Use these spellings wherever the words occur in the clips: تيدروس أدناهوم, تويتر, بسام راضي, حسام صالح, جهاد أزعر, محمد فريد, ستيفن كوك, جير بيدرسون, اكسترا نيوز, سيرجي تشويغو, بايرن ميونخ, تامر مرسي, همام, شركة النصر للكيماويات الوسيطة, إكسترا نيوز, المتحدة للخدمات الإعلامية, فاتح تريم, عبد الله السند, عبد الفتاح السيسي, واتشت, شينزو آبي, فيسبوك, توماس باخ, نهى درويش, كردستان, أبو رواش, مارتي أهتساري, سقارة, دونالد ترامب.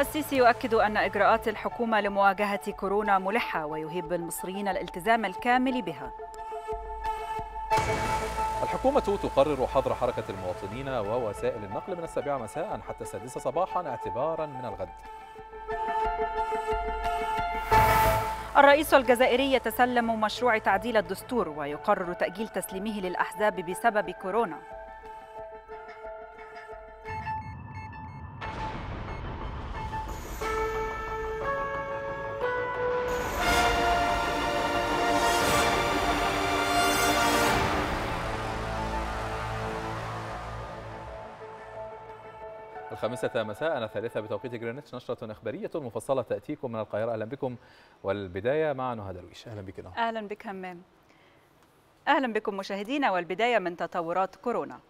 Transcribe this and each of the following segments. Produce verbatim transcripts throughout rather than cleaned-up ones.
السيسي يؤكد أن إجراءات الحكومة لمواجهة كورونا ملحة ويهيب المصريين الالتزام الكامل بها. الحكومة تقرر حظر حركة المواطنين ووسائل النقل من السابعة مساء حتى السادسة صباحا اعتبارا من الغد. الرئيس الجزائري يتسلم مشروع تعديل الدستور ويقرر تأجيل تسليمه للأحزاب بسبب كورونا. الخامسة مساء الثالثة بتوقيت جرينتش، نشرة إخبارية مفصلة تأتيكم من القاهرة. أهلا بكم، والبداية مع نهى درويش. أهلا بك نهى. أهلا بك همام. أهلا بكم مشاهدينا، والبداية من تطورات كورونا.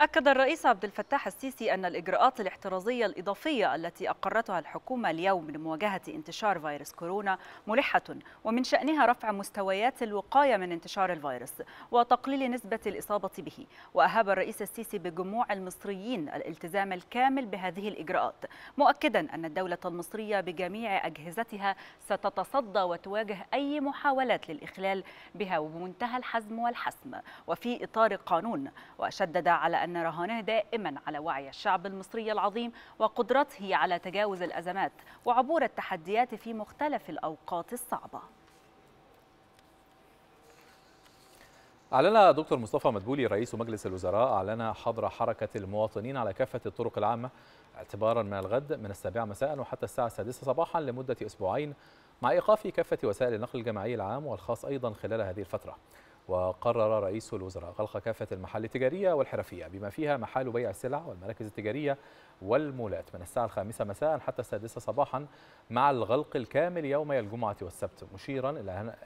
أكد الرئيس عبد الفتاح السيسي أن الإجراءات الاحترازية الإضافية التي أقرتها الحكومة اليوم لمواجهة انتشار فيروس كورونا ملحة، ومن شأنها رفع مستويات الوقاية من انتشار الفيروس وتقليل نسبة الإصابة به. وأهاب الرئيس السيسي بجموع المصريين الالتزام الكامل بهذه الإجراءات، مؤكدا أن الدولة المصرية بجميع أجهزتها ستتصدى وتواجه أي محاولات للإخلال بها بمنتهى الحزم والحسم وفي إطار القانون. وشدد على أن أن رهانه دائما على وعي الشعب المصري العظيم وقدرته على تجاوز الأزمات وعبور التحديات في مختلف الأوقات الصعبة. أعلن دكتور مصطفى مدبولي رئيس مجلس الوزراء أعلن حظر حركة المواطنين على كافة الطرق العامة اعتبارا من الغد من السابعة مساء وحتى الساعة السادسة صباحا لمدة أسبوعين، مع إيقاف كافة وسائل النقل الجماعي العام والخاص أيضا خلال هذه الفترة. وقرر رئيس الوزراء غلق كافة المحال التجارية والحرفية بما فيها محال بيع السلع والمراكز التجارية والمولات من الساعة الخامسة مساء حتى السادسة صباحا، مع الغلق الكامل يومي الجمعة والسبت، مشيرا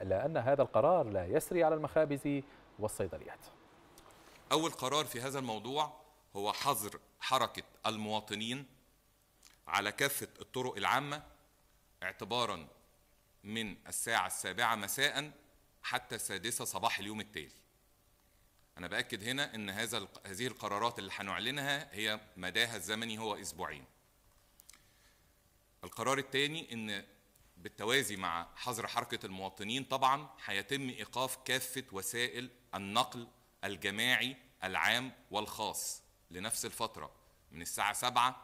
إلى أن هذا القرار لا يسري على المخابز والصيدليات. أول قرار في هذا الموضوع هو حظر حركة المواطنين على كافة الطرق العامة اعتبارا من الساعة السابعة مساء حتى السادسة صباح اليوم التالي. أنا بأكد هنا أن هذا هذه القرارات اللي هنعلنها هي مداها الزمني هو أسبوعين. القرار الثاني أن بالتوازي مع حظر حركة المواطنين طبعا هيتم إيقاف كافة وسائل النقل الجماعي العام والخاص لنفس الفترة من الساعة سبعة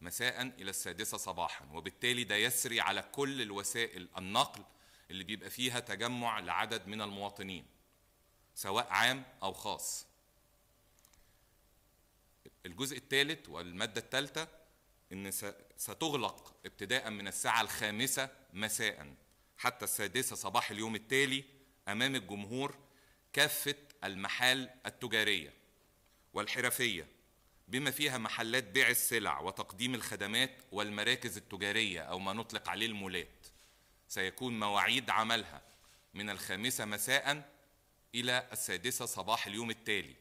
مساء إلى السادسة صباحا، وبالتالي ده يسري على كل الوسائل النقل اللي بيبقى فيها تجمع لعدد من المواطنين سواء عام أو خاص. الجزء الثالث والمادة الثالثة إن ستغلق ابتداء من الساعة الخامسة مساء حتى السادسة صباح اليوم التالي أمام الجمهور كافة المحال التجارية والحرفية بما فيها محلات بيع السلع وتقديم الخدمات والمراكز التجارية أو ما نطلق عليه المولات. سيكون مواعيد عملها من الخامسة مساء إلى السادسة صباح اليوم التالي،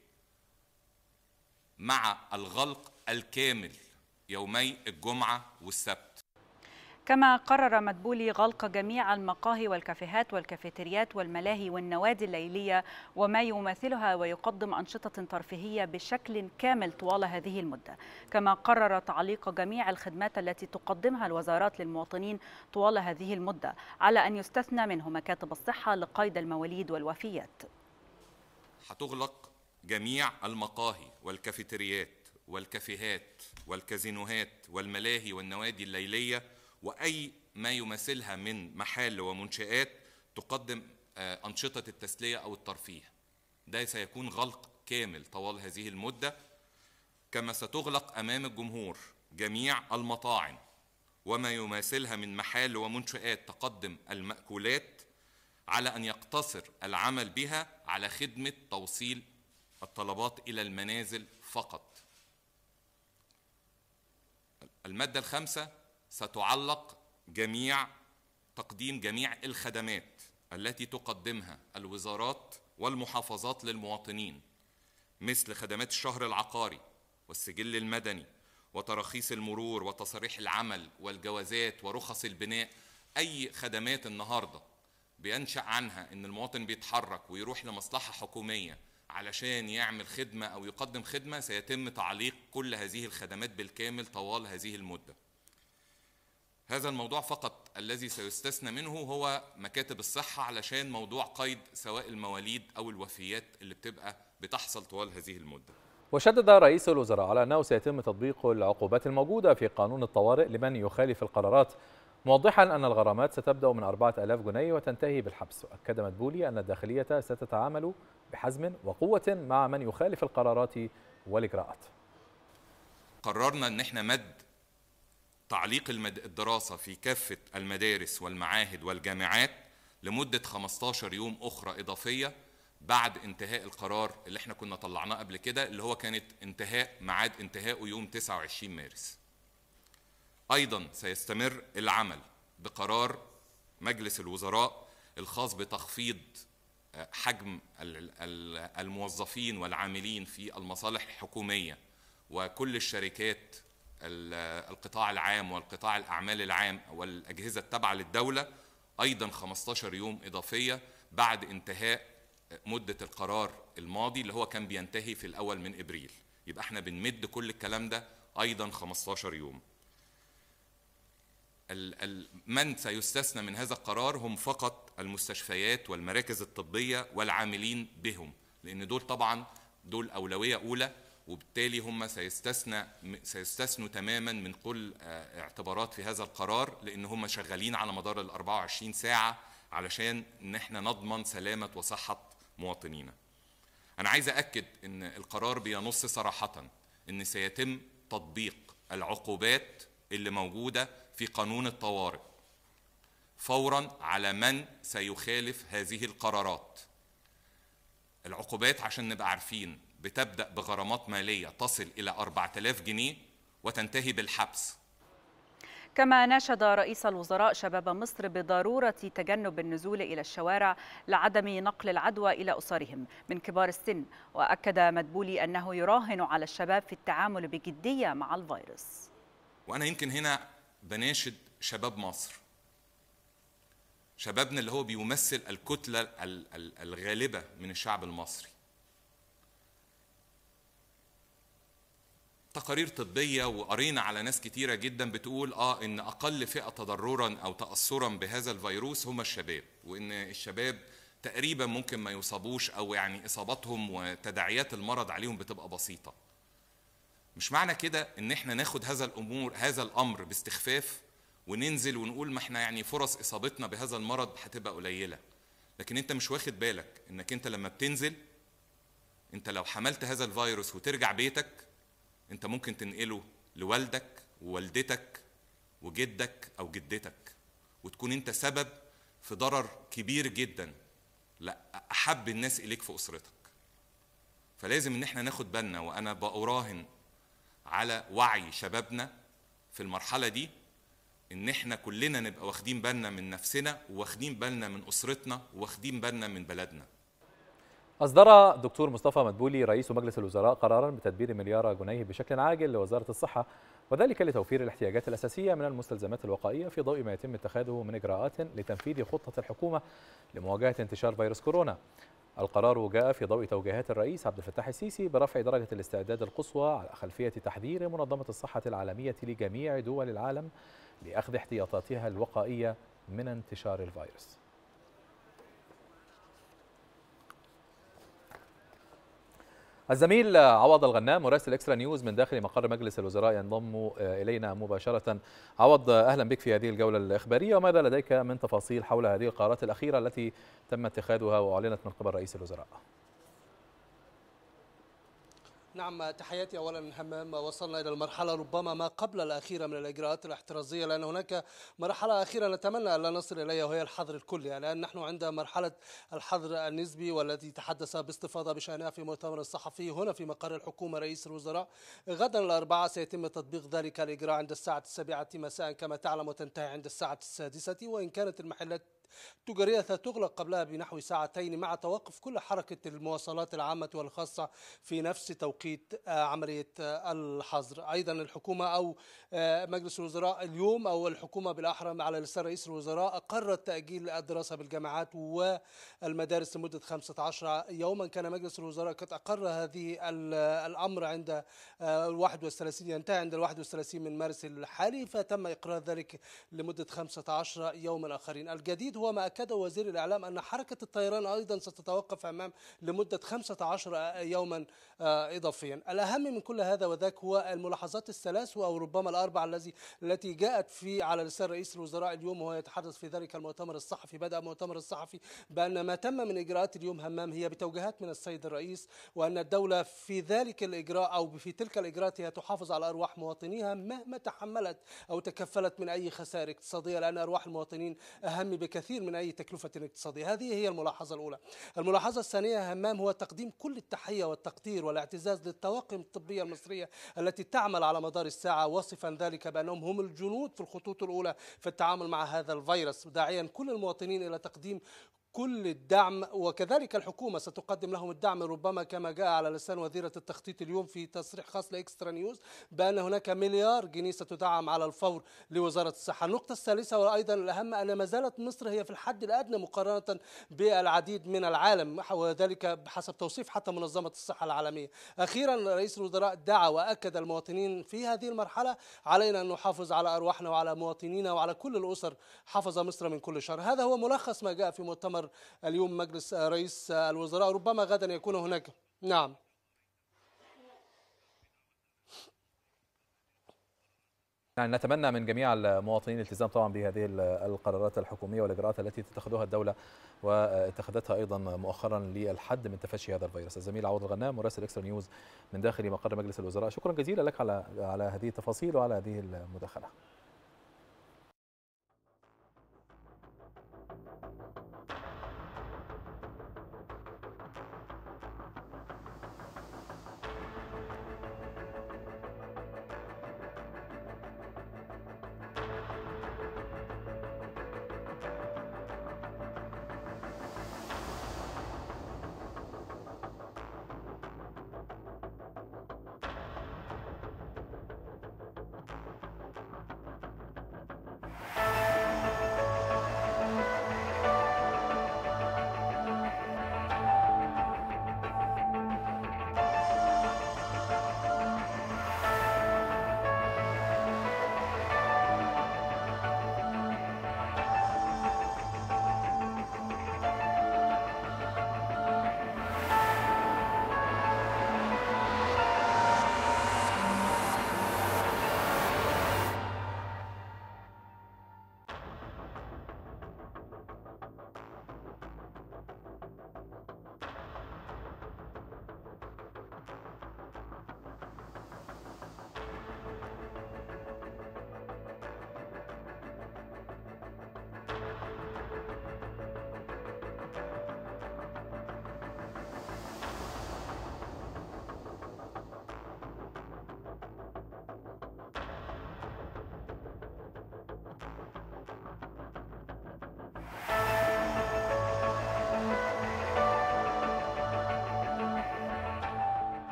مع الغلق الكامل يومي الجمعة والسبت. كما قرر مدبولي غلق جميع المقاهي والكافيهات والكافيتريات والملاهي والنوادي الليلية وما يماثلها ويقدم أنشطة ترفيهية بشكل كامل طوال هذه المدة. كما قرر تعليق جميع الخدمات التي تقدمها الوزارات للمواطنين طوال هذه المدة، على أن يستثنى منه مكاتب الصحة لقيد المواليد والوفيات. هتغلق جميع المقاهي والكافيتريات والكافيهات والكازينوهات والملاهي والنوادي الليلية وأي ما يماثلها من محال ومنشآت تقدم أنشطة التسلية أو الترفيه. ده سيكون غلق كامل طوال هذه المدة. كما ستغلق أمام الجمهور جميع المطاعم وما يماثلها من محال ومنشآت تقدم المأكولات، على أن يقتصر العمل بها على خدمة توصيل الطلبات إلى المنازل فقط. المادة الخامسة ستعلق جميع تقديم جميع الخدمات التي تقدمها الوزارات والمحافظات للمواطنين، مثل خدمات الشهر العقاري والسجل المدني وتراخيص المرور وتصاريح العمل والجوازات ورخص البناء أي خدمات النهاردة بينشأ عنها إن المواطن بيتحرك ويروح لمصلحة حكومية علشان يعمل خدمة أو يقدم خدمة، سيتم تعليق كل هذه الخدمات بالكامل طوال هذه المدة. هذا الموضوع فقط الذي سيستثنى منه هو مكاتب الصحة، علشان موضوع قيد سواء المواليد أو الوفيات اللي بتبقى بتحصل طوال هذه المدة. وشدد رئيس الوزراء على أنه سيتم تطبيق العقوبات الموجودة في قانون الطوارئ لمن يخالف القرارات، موضحا أن الغرامات ستبدأ من أربعة آلاف جنيه وتنتهي بالحبس. وأكد مدبولي أن الداخلية ستتعامل بحزم وقوة مع من يخالف القرارات والإجراءات. قررنا أن احنا مد تعليق الدراسة في كافة المدارس والمعاهد والجامعات لمدة خمسة عشر يوم أخرى إضافية بعد انتهاء القرار اللي احنا كنا طلعناه قبل كده، اللي هو كانت انتهاء ميعاد انتهائه يوم تسعة وعشرين مارس. أيضا سيستمر العمل بقرار مجلس الوزراء الخاص بتخفيض حجم الموظفين والعاملين في المصالح الحكومية وكل الشركات القطاع العام والقطاع الأعمال العام والأجهزة التابعة للدولة، أيضا خمسة عشر يوم إضافية بعد انتهاء مدة القرار الماضي اللي هو كان بينتهي في الأول من إبريل. يبقى احنا بنمد كل الكلام ده أيضا خمسة عشر يوم. من سيستثنى من هذا القرار هم فقط المستشفيات والمراكز الطبية والعاملين بهم، لأن دول طبعا دول أولوية أولى، وبالتالي هم سيستثنى سيستثنوا تماما من كل اعتبارات في هذا القرار، لأن هم شغالين على مدار ال أربعة وعشرين ساعة علشان إن احنا نضمن سلامة وصحة مواطنينا. أنا عايز أأكد إن القرار بينص صراحة إن سيتم تطبيق العقوبات اللي موجودة في قانون الطوارئ فوراً على من سيخالف هذه القرارات. العقوبات عشان نبقى عارفين بتبدأ بغرامات مالية تصل إلى أربعة آلاف جنيه وتنتهي بالحبس. كما ناشد رئيس الوزراء شباب مصر بضرورة تجنب النزول إلى الشوارع لعدم نقل العدوى إلى أسرهم من كبار السن، وأكد مدبولي أنه يراهن على الشباب في التعامل بجدية مع الفيروس. وأنا يمكن هنا بناشد شباب مصر، شبابنا اللي هو بيمثل الكتلة الغالبة من الشعب المصري. تقارير طبية وقرينا على ناس كتيرة جدا بتقول آه إن أقل فئة تضررا أو تأثرا بهذا الفيروس هم الشباب، وإن الشباب تقريبا ممكن ما يصابوش أو يعني إصابتهم وتداعيات المرض عليهم بتبقى بسيطة. مش معنى كده ان احنا ناخد هذا الامور هذا الامر باستخفاف وننزل ونقول ما احنا يعني فرص اصابتنا بهذا المرض هتبقى قليله، لكن انت مش واخد بالك انك انت لما بتنزل انت لو حملت هذا الفيروس وترجع بيتك انت ممكن تنقله لوالدك ووالدتك وجدك او جدتك، وتكون انت سبب في ضرر كبير جدا لأحب الناس اليك في اسرتك. فلازم ان احنا ناخد بالنا، وانا بأراهن على وعي شبابنا في المرحلة دي إن إحنا كلنا نبقى واخدين بالنا من نفسنا وواخدين بالنا من أسرتنا وواخدين بالنا من بلدنا. أصدر دكتور مصطفى مدبولي رئيس مجلس الوزراء قرارا بتدبير مليار جنيه بشكل عاجل لوزارة الصحة، وذلك لتوفير الاحتياجات الأساسية من المستلزمات الوقائية في ضوء ما يتم اتخاذه من إجراءات لتنفيذ خطة الحكومة لمواجهة انتشار فيروس كورونا. القرار جاء في ضوء توجيهات الرئيس عبد الفتاح السيسي برفع درجة الاستعداد القصوى على خلفية تحذير منظمة الصحة العالمية لجميع دول العالم لأخذ احتياطاتها الوقائية من انتشار الفيروس. الزميل عوض الغنام مراسل اكسترا نيوز من داخل مقر مجلس الوزراء ينضم الينا مباشره. عوض، اهلا بك في هذه الجوله الاخباريه، وماذا لديك من تفاصيل حول هذه القرارات الاخيره التي تم اتخاذها واعلنت من قبل رئيس الوزراء؟ نعم، تحياتي أولا همام. وصلنا إلى المرحلة ربما ما قبل الأخيرة من الإجراءات الاحترازية، لأن هناك مرحلة أخيرة نتمنى أن لا نصل إليها وهي الحظر الكلي، لأن يعني نحن عند مرحلة الحظر النسبي والتي تحدث باستفاضة بشأنها في مؤتمر الصحفي هنا في مقر الحكومة رئيس الوزراء. غدا الأربعاء سيتم تطبيق ذلك الإجراء عند الساعة السابعة مساء كما تعلم، وتنتهي عند الساعة السادسة، وإن كانت المحلات تجارية تغلق قبلها بنحو ساعتين مع توقف كل حركة المواصلات العامة والخاصة في نفس توقيت عملية الحظر. أيضا الحكومة أو مجلس الوزراء اليوم أو الحكومة بالأحرى على لسان رئيس الوزراء أقرت تأجيل الدراسة بالجامعات والمدارس لمدة خمسة عشر يوما. كان مجلس الوزراء قد أقر هذه الأمر عند الواحد والثلاثين، ينتهي عند الواحد والثلاثين من مارس الحالي، فتم إقرار ذلك لمدة خمسة عشر يوما آخرين. الجديد هو ما أكده وزير الإعلام أن حركة الطيران أيضا ستتوقف أمام لمدة خمسة عشر يوما إضافيا. الأهم من كل هذا وذاك هو الملاحظات الثلاث أو ربما الأربع الذي التي جاءت في على لسان رئيس الوزراء اليوم وهو يتحدث في ذلك المؤتمر الصحفي. بدأ مؤتمر الصحفي بأن ما تم من إجراءات اليوم همام هي بتوجيهات من السيد الرئيس، وأن الدولة في ذلك الإجراء أو في تلك الإجراءات هي تحافظ على أرواح مواطنيها مهما تحملت أو تكفلت من أي خسائر اقتصادية، لأن أرواح المواطنين أهم بكثير من أي تكلفة اقتصادية. هذه هي الملاحظة الأولى. الملاحظة الثانية همام هو تقديم كل التحية والتقدير والاعتزاز للطواقم الطبية المصرية التي تعمل على مدار الساعة، وصفا ذلك بأنهم هم الجنود في الخطوط الأولى في التعامل مع هذا الفيروس، داعيا كل المواطنين إلى تقديم كل الدعم، وكذلك الحكومة ستقدم لهم الدعم. ربما كما جاء على لسان وزيرة التخطيط اليوم في تصريح خاص لإكسترا نيوز بأن هناك مليار جنيه ستدعم على الفور لوزارة الصحة. النقطة الثالثة وأيضا الأهم أن ما زالت مصر هي في الحد الأدنى مقارنة بالعديد من العالم، وذلك بحسب توصيف حتى منظمة الصحة العالمية. أخيرا رئيس الوزراء دعا وأكد المواطنين في هذه المرحلة علينا أن نحافظ على أرواحنا وعلى مواطنينا وعلى كل الأسر حفظ مصر من كل شر. هذا هو ملخص ما جاء في مؤتمر اليوم مجلس رئيس الوزراء، ربما غدا يكون هناك نعم يعني نتمنى من جميع المواطنين الالتزام طبعا بهذه القرارات الحكومية والإجراءات التي تتخذها الدولة واتخذتها أيضا مؤخرا للحد من تفشي هذا الفيروس. الزميل عوض الغنام مراسل إكسترا نيوز من داخل مقر مجلس الوزراء، شكرا جزيلا لك على على هذه التفاصيل وعلى هذه المداخلة.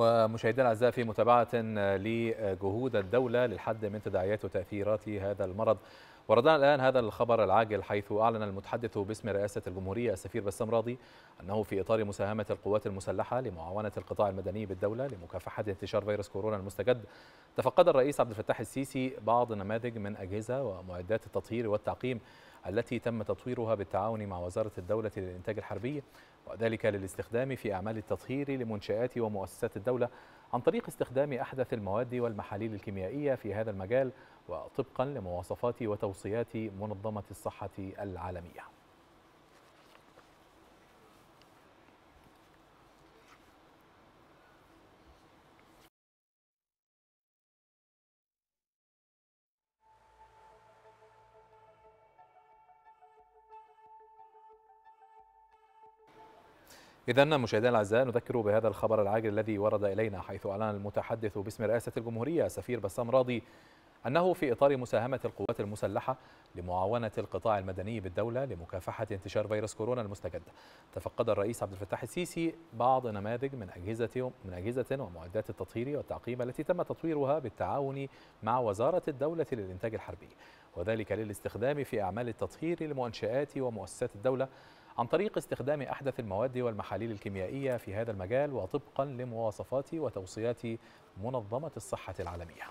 ومشاهدينا الاعزاء في متابعه لجهود الدوله للحد من تداعيات وتاثيرات هذا المرض، وردنا الان هذا الخبر العاجل حيث اعلن المتحدث باسم رئاسه الجمهوريه السفير بسام راضي انه في اطار مساهمه القوات المسلحه لمعاونه القطاع المدني بالدوله لمكافحه انتشار فيروس كورونا المستجد، تفقد الرئيس عبد الفتاح السيسي بعض نماذج من اجهزه ومعدات التطهير والتعقيم التي تم تطويرها بالتعاون مع وزاره الدوله للانتاج الحربي، وذلك للاستخدام في أعمال التطهير لمنشآت ومؤسسات الدولة عن طريق استخدام أحدث المواد والمحاليل الكيميائية في هذا المجال وطبقا لمواصفات وتوصيات منظمة الصحة العالمية. إذن مشاهدينا الأعزاء نذكر بهذا الخبر العاجل الذي ورد إلينا حيث أعلن المتحدث باسم رئاسة الجمهورية السفير بسام راضي أنه في إطار مساهمة القوات المسلحة لمعاونة القطاع المدني بالدولة لمكافحة انتشار فيروس كورونا المستجد، تفقد الرئيس عبد الفتاح السيسي بعض نماذج من أجهزة من أجهزة ومعدات التطهير والتعقيم التي تم تطويرها بالتعاون مع وزارة الدولة للإنتاج الحربي، وذلك للاستخدام في أعمال التطهير للمنشآت ومؤسسات الدولة عن طريق استخدام أحدث المواد والمحاليل الكيميائية في هذا المجال، وطبقا لمواصفات وتوصيات منظمة الصحة العالمية.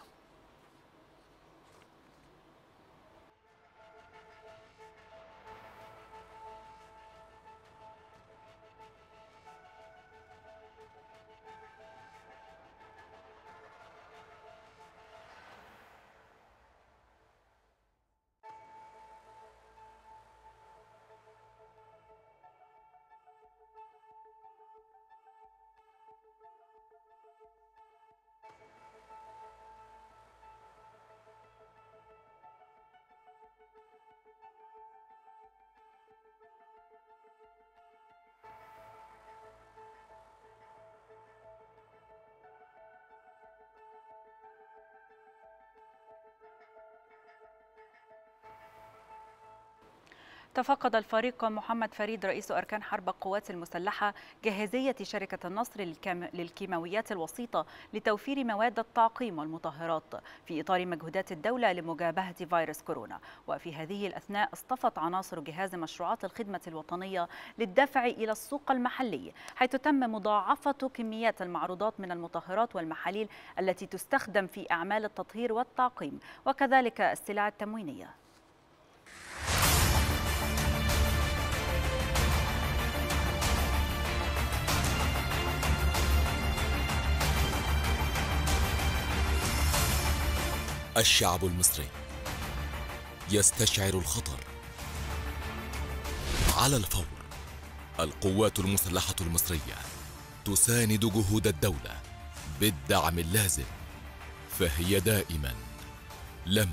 تفقد الفريق محمد فريد رئيس أركان حرب القوات المسلحة جاهزية شركة النصر للكيماويات الوسيطة لتوفير مواد التعقيم والمطهرات في إطار مجهودات الدولة لمجابهة فيروس كورونا. وفي هذه الأثناء اصطفت عناصر جهاز مشروعات الخدمة الوطنية للدفع إلى السوق المحلي، حيث تم مضاعفة كميات المعروضات من المطهرات والمحاليل التي تستخدم في أعمال التطهير والتعقيم، وكذلك السلع التموينية. الشعب المصري يستشعر الخطر. على الفور القوات المسلحة المصرية تساند جهود الدولة بالدعم اللازم، فهي دائما لم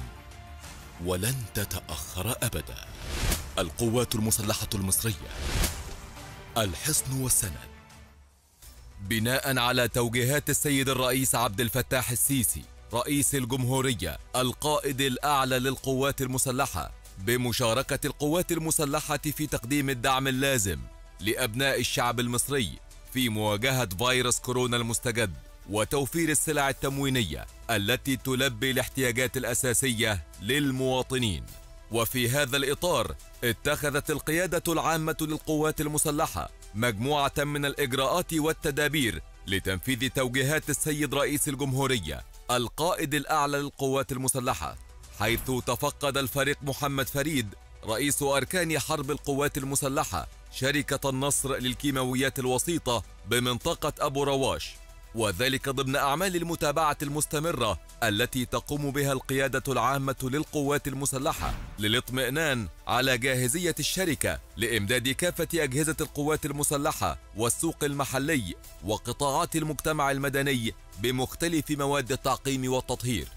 ولن تتأخر أبدا. القوات المسلحة المصرية الحصن والسند. بناء على توجيهات السيد الرئيس عبد الفتاح السيسي رئيس الجمهورية القائد الأعلى للقوات المسلحة، بمشاركة القوات المسلحة في تقديم الدعم اللازم لأبناء الشعب المصري في مواجهة فيروس كورونا المستجد، وتوفير السلع التموينية التي تلبي الاحتياجات الأساسية للمواطنين. وفي هذا الإطار اتخذت القيادة العامة للقوات المسلحة مجموعة من الإجراءات والتدابير لتنفيذ توجيهات السيد رئيس الجمهورية القائد الأعلى للقوات المسلحة، حيث تفقد الفريق محمد فريد رئيس أركان حرب القوات المسلحة شركة النصر للكيماويات الوسيطة بمنطقة أبو رواش، وذلك ضمن أعمال المتابعة المستمرة التي تقوم بها القيادة العامة للقوات المسلحة للاطمئنان على جاهزية الشركة لإمداد كافة أجهزة القوات المسلحة والسوق المحلي وقطاعات المجتمع المدني بمختلف مواد التعقيم والتطهير.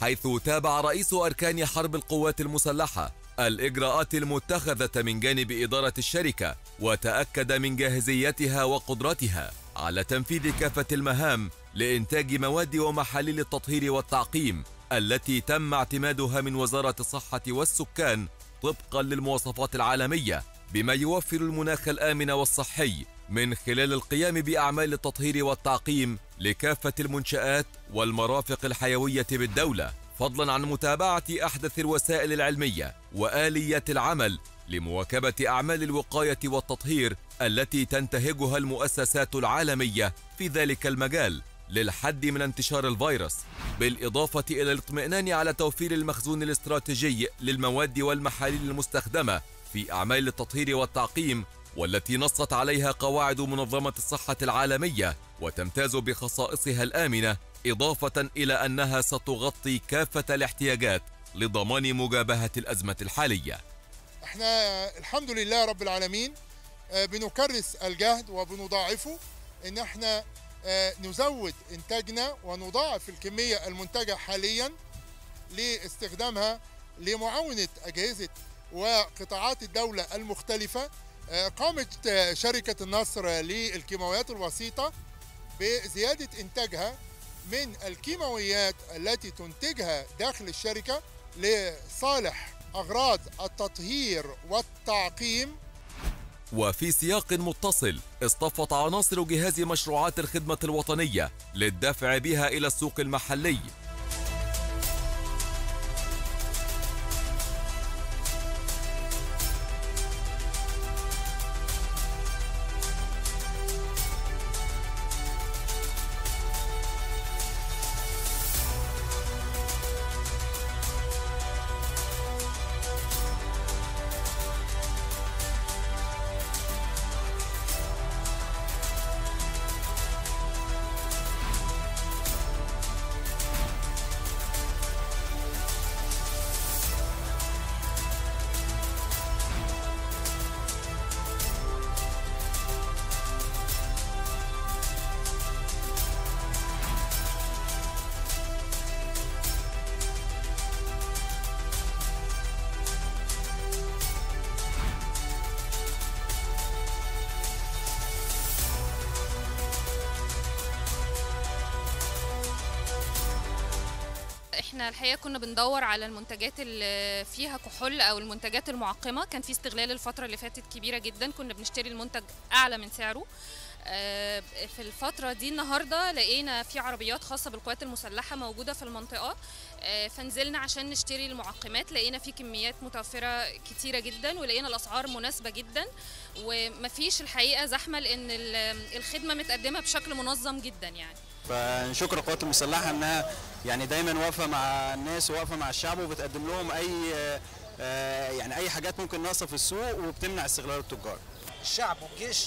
حيث تابع رئيس أركان حرب القوات المسلحة الإجراءات المتخذة من جانب إدارة الشركة، وتأكد من جاهزيتها وقدرتها على تنفيذ كافة المهام لإنتاج مواد ومحاليل التطهير والتعقيم التي تم اعتمادها من وزارة الصحة والسكان طبقا للمواصفات العالمية، بما يوفر المناخ الآمن والصحي من خلال القيام بأعمال التطهير والتعقيم لكافة المنشآت والمرافق الحيوية بالدولة، فضلا عن متابعة أحدث الوسائل العلمية وآليات العمل لمواكبة أعمال الوقاية والتطهير التي تنتهجها المؤسسات العالمية في ذلك المجال للحد من انتشار الفيروس، بالإضافة إلى الاطمئنان على توفير المخزون الاستراتيجي للمواد والمحاليل المستخدمة في أعمال التطهير والتعقيم، والتي نصت عليها قواعد منظمة الصحة العالمية وتمتاز بخصائصها الآمنة، إضافة إلى أنها ستغطي كافة الاحتياجات لضمان مجابهة الأزمة الحالية. احنا الحمد لله رب العالمين بنكرس الجهد وبنضاعفه، ان احنا نزود انتاجنا ونضاعف الكمية المنتجة حاليا لاستخدامها لمعاونة أجهزة وقطاعات الدولة المختلفة. قامت شركة النصر للكيماويات الوسيطة بزيادة انتاجها من الكيماويات التي تنتجها داخل الشركة لصالح أغراض التطهير والتعقيم. وفي سياق متصل اصطفت عناصر جهاز مشروعات الخدمة الوطنية للدفع بها إلى السوق المحلي. احنا الحقيقه كنا بندور على المنتجات اللي فيها كحول او المنتجات المعقمه، كان في استغلال الفتره اللي فاتت كبيره جدا، كنا بنشتري المنتج اعلى من سعره. في الفتره دي النهارده لقينا في عربيات خاصه بالقوات المسلحه موجوده في المنطقه، فنزلنا عشان نشتري المعقمات، لقينا في كميات متوفره كتيره جدا ولقينا الاسعار مناسبه جدا ومفيش الحقيقه زحمه لان الخدمه متقدمه بشكل منظم جدا يعني. فنشكر القوات المسلحه انها يعني دايما واقفه مع الناس وواقفه مع الشعب وبتقدم لهم اي يعني اي حاجات ممكن ناقصه في السوق وبتمنع استغلال التجار. الشعب والجيش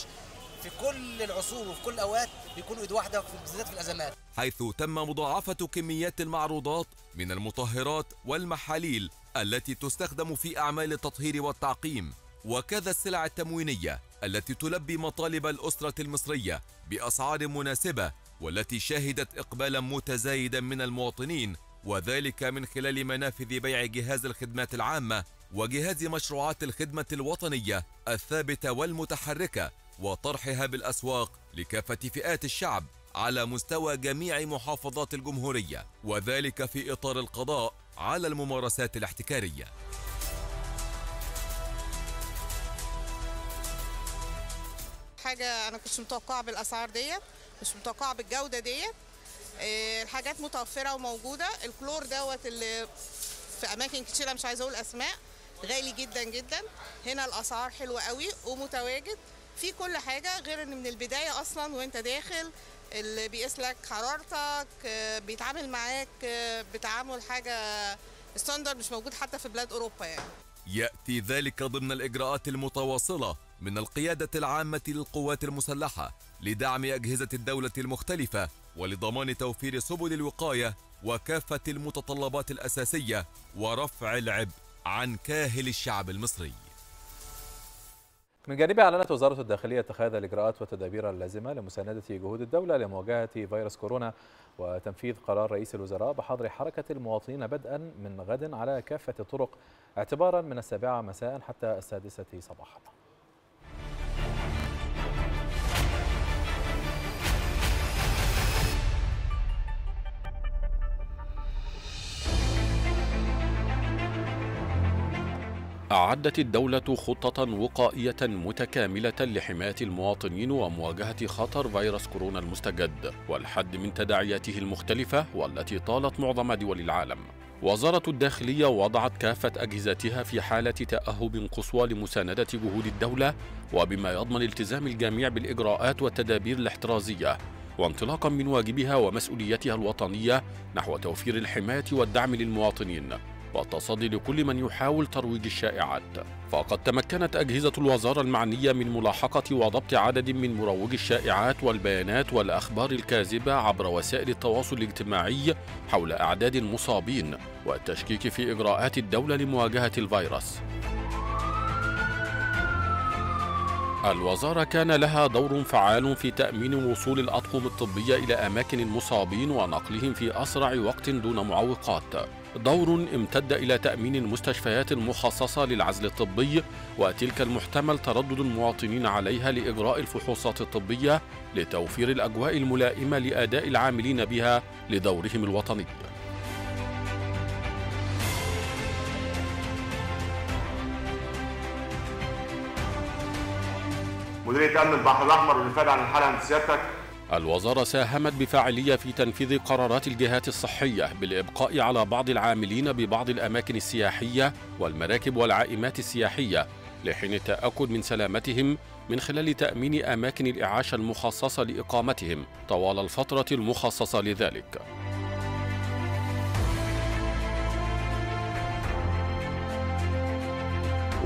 في كل العصور وفي كل الاوقات بيكونوا ايد واحده بالذات في الازمات. حيث تم مضاعفه كميات المعروضات من المطهرات والمحاليل التي تستخدم في اعمال التطهير والتعقيم، وكذا السلع التموينيه التي تلبي مطالب الاسره المصريه باسعار مناسبه، والتي شهدت إقبالا متزايدا من المواطنين، وذلك من خلال منافذ بيع جهاز الخدمات العامة وجهاز مشروعات الخدمة الوطنية الثابتة والمتحركة وطرحها بالأسواق لكافة فئات الشعب على مستوى جميع محافظات الجمهورية، وذلك في إطار القضاء على الممارسات الاحتكارية. حاجة أنا كنتش متوقعة بالأسعار ديت، مش متوقعه بالجوده ديت. الحاجات متوفره وموجوده، الكلور دوت اللي في اماكن كتيره مش عايزه اقول اسماء غالي جدا جدا. هنا الاسعار حلوه قوي ومتواجد في كل حاجه، غير ان من البدايه اصلا وانت داخل اللي بيقيس لك حرارتك بيتعامل معاك بتعامل حاجه ستاندرد مش موجود حتى في بلاد اوروبا يعني. ياتي ذلك ضمن الاجراءات المتواصله من القيادة العامة للقوات المسلحة لدعم أجهزة الدولة المختلفة ولضمان توفير سبل الوقاية وكافة المتطلبات الأساسية ورفع العبء عن كاهل الشعب المصري. من جانبها أعلنت وزارة الداخلية اتخاذ الإجراءات والتدابير اللازمة لمساندة جهود الدولة لمواجهة فيروس كورونا وتنفيذ قرار رئيس الوزراء بحظر حركة المواطنين بدءا من غد على كافة الطرق اعتبارا من السابعة مساء حتى السادسة صباحا. أعدت الدولة خطة وقائية متكاملة لحماية المواطنين ومواجهة خطر فيروس كورونا المستجد والحد من تداعياته المختلفة والتي طالت معظم دول العالم. وزارة الداخلية وضعت كافة أجهزتها في حالة تأهب قصوى لمساندة جهود الدولة وبما يضمن التزام الجميع بالإجراءات والتدابير الاحترازية وانطلاقا من واجبها ومسؤوليتها الوطنية نحو توفير الحماية والدعم للمواطنين والتصدي لكل من يحاول ترويج الشائعات. فقد تمكنت أجهزة الوزارة المعنية من ملاحقة وضبط عدد من مروجي الشائعات والبيانات والأخبار الكاذبة عبر وسائل التواصل الاجتماعي حول أعداد المصابين والتشكيك في إجراءات الدولة لمواجهة الفيروس. الوزارة كان لها دور فعال في تأمين وصول الأطقم الطبية إلى أماكن المصابين ونقلهم في أسرع وقت دون معوقات، دور امتد إلى تأمين المستشفيات المخصصة للعزل الطبي وتلك المحتمل تردد المواطنين عليها لإجراء الفحوصات الطبية لتوفير الأجواء الملائمة لأداء العاملين بها لدورهم الوطني. مديرية أمن البحر الأحمر والإفادة عن الحالة عند سيادتك. الوزارة ساهمت بفاعلية في تنفيذ قرارات الجهات الصحية بالإبقاء على بعض العاملين ببعض الأماكن السياحية والمراكب والعائمات السياحية لحين التأكد من سلامتهم من خلال تأمين أماكن الإعاشة المخصصة لإقامتهم طوال الفترة المخصصة لذلك.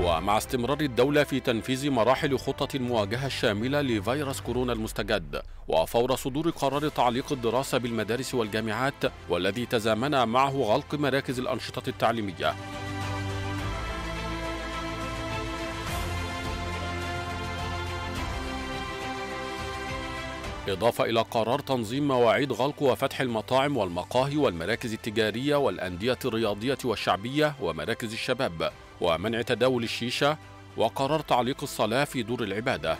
ومع استمرار الدولة في تنفيذ مراحل خطة المواجهة الشاملة لفيروس كورونا المستجد، وفور صدور قرار تعليق الدراسة بالمدارس والجامعات والذي تزامن معه غلق مراكز الأنشطة التعليمية، إضافة إلى قرار تنظيم مواعيد غلق وفتح المطاعم والمقاهي والمراكز التجارية والأندية الرياضية والشعبية ومراكز الشباب ومنع تداول الشيشة وقرار تعليق الصلاة في دور العبادة،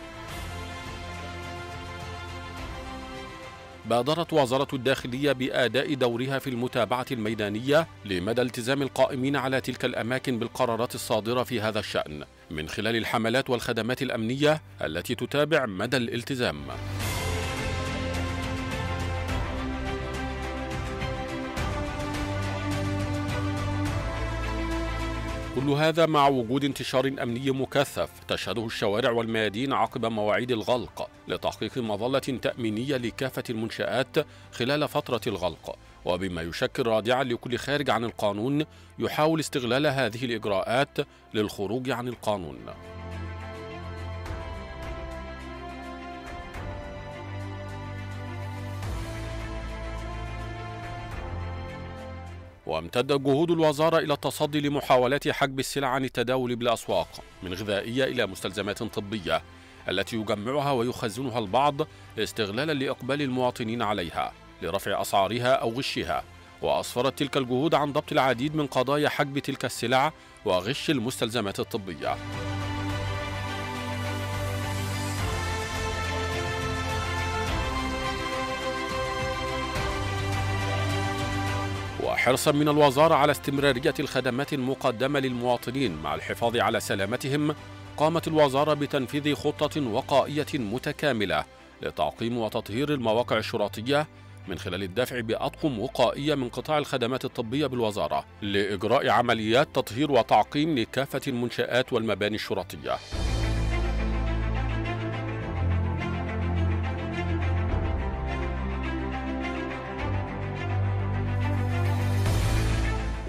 بادرت وزارة الداخلية بأداء دورها في المتابعة الميدانية لمدى التزام القائمين على تلك الأماكن بالقرارات الصادرة في هذا الشأن من خلال الحملات والخدمات الأمنية التي تتابع مدى الالتزام. كل هذا مع وجود انتشار أمني مكثف تشهده الشوارع والميادين عقب مواعيد الغلق لتحقيق مظلة تأمينية لكافة المنشآت خلال فترة الغلق، وبما يشكل رادعا لكل خارج عن القانون يحاول استغلال هذه الإجراءات للخروج عن القانون. وامتدت جهود الوزارة إلى التصدي لمحاولات حجب السلع عن التداول بالأسواق من غذائية إلى مستلزمات طبية التي يجمعها ويخزنها البعض استغلالا لإقبال المواطنين عليها لرفع أسعارها أو غشها، وأسفرت تلك الجهود عن ضبط العديد من قضايا حجب تلك السلع وغش المستلزمات الطبية. وحرصا من الوزارة على استمرارية الخدمات المقدمة للمواطنين مع الحفاظ على سلامتهم، قامت الوزارة بتنفيذ خطة وقائية متكاملة لتعقيم وتطهير المواقع الشرطية من خلال الدفع بأطقم وقائية من قطاع الخدمات الطبية بالوزارة لإجراء عمليات تطهير وتعقيم لكافة المنشآت والمباني الشرطية.